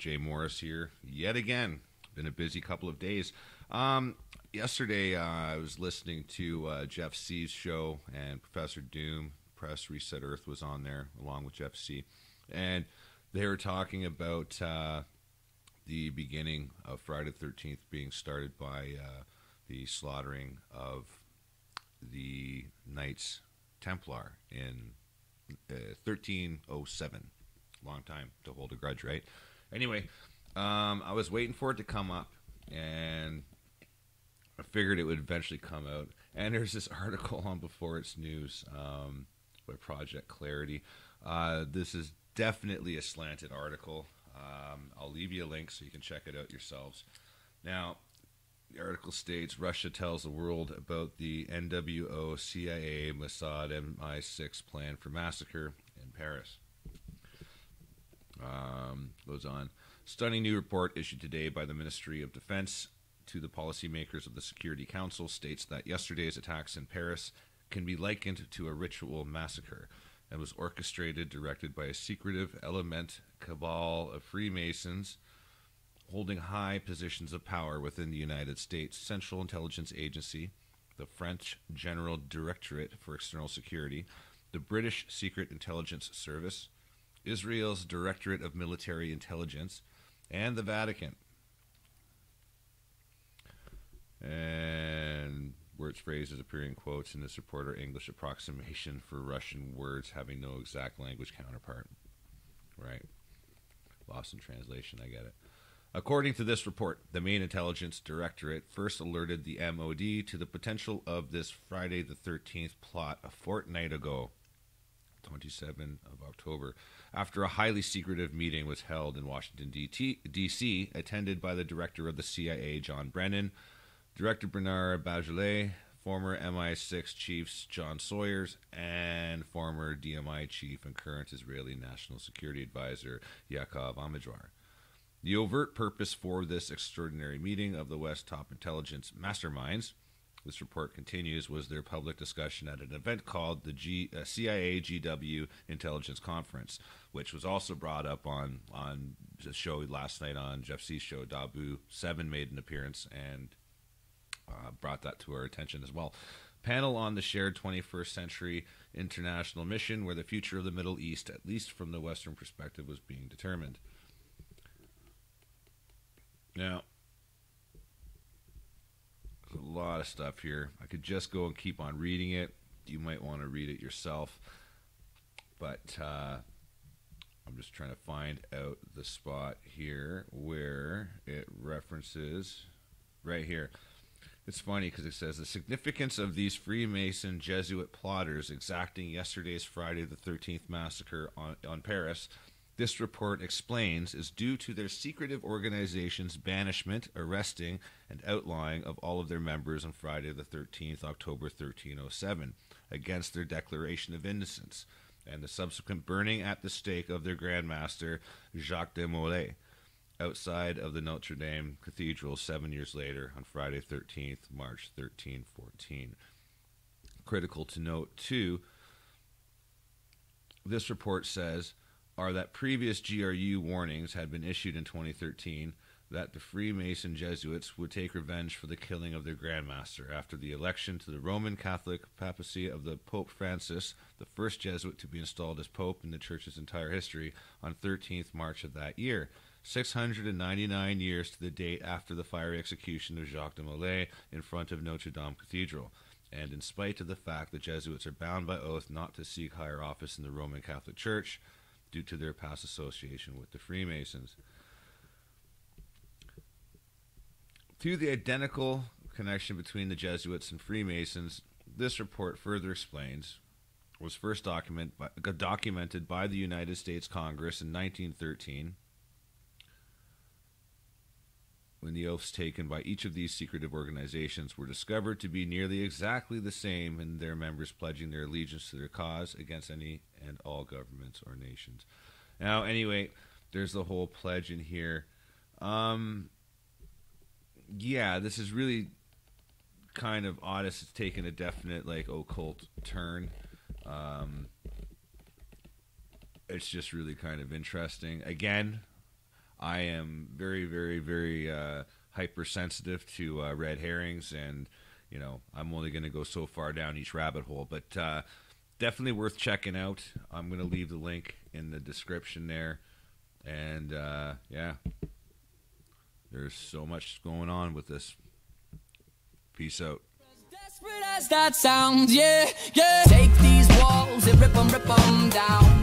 J. Morris here yet again. Been a busy couple of days. Yesterday, I was listening to Jeff C.'s show, and Professor Doom, Press Reset Earth, was on there along with Jeff C. And they were talking about the beginning of Friday the 13th being started by the slaughtering of the Knights Templar in 1307. Long time to hold a grudge, right? Anyway, I was waiting for it to come up, and I figured it would eventually come out. And there's this article on Before It's News by Project Clarity. This is definitely a slanted article. I'll leave you a link so you can check it out yourselves. Now, the article states, Russia tells the world about the NWO, CIA, Mossad, MI6 plan for massacre in Paris. Goes on. Stunning new report issued today by the Ministry of Defense to the policymakers of the Security Council states that yesterday's attacks in Paris can be likened to a ritual massacre and was orchestrated, directed by a secretive element cabal of Freemasons holding high positions of power within the United States Central Intelligence Agency, the French General Directorate for External Security, the British Secret Intelligence Service, Israel's Directorate of Military Intelligence, and the Vatican. And words, phrases appearing quotes in this report are English approximation for Russian words having no exact language counterpart. Right. Lost in translation, I get it. According to this report, the main intelligence directorate first alerted the MOD to the potential of this Friday the 13th plot a fortnight ago, 27 of October, after a highly secretive meeting was held in Washington, D.C., attended by the director of the CIA, John Brennan, Director Bernard Bajolet, former MI6 chiefs John Sawyers, and former DMI chief and current Israeli National Security Advisor Yaakov Amidwar. The overt purpose for this extraordinary meeting of the West top intelligence masterminds, this report continues, was their public discussion at an event called the CIA GW Intelligence Conference, which was also brought up on the show last night on Jeff C's show. Dabu 7 made an appearance and brought that to our attention as well. Panel on the shared 21st century international mission where the future of the Middle East, at least from the Western perspective, was being determined. Now, a lot of stuff here. I could just go and keep on reading it. You might want to read it yourself, but I'm just trying to find out the spot here where it references. Right here. It's funny because it says the significance of these Freemason Jesuit plotters exacting yesterday's Friday the 13th massacre on Paris, this report explains, is due to their secretive organization's banishment, arresting, and outlawing of all of their members on Friday the 13th, October 1307, against their declaration of innocence, and the subsequent burning at the stake of their Grand Master, Jacques de Molay, outside of the Notre Dame Cathedral 7 years later on Friday 13th, March 1314. Critical to note, too, this report says, are that previous GRU warnings had been issued in 2013 that the Freemason Jesuits would take revenge for the killing of their Grand Master after the election to the Roman Catholic papacy of the Pope Francis, the first Jesuit to be installed as Pope in the Church's entire history, on 13th March of that year, 699 years to the date after the fiery execution of Jacques de Molay in front of Notre Dame Cathedral, and in spite of the fact that Jesuits are bound by oath not to seek higher office in the Roman Catholic Church, due to their past association with the Freemasons. Through the identical connection between the Jesuits and Freemasons, this report further explains, was first documented by the United States Congress in 1913, when the oaths taken by each of these secretive organizations were discovered to be nearly exactly the same in their members pledging their allegiance to their cause against any and all governments or nations. Now, anyway, there's the whole pledge in here. Yeah, this is really kind of odd. It's taken a definite, like, occult turn. It's just really kind of interesting. Again, I am very, very, very hypersensitive to red herrings, and you know, I'm only going to go so far down each rabbit hole, but definitely worth checking out. I'm going to leave the link in the description there, and yeah, there's so much going on with this. Peace out. As desperate as that sounds, yeah, yeah. Take these walls and rip them down.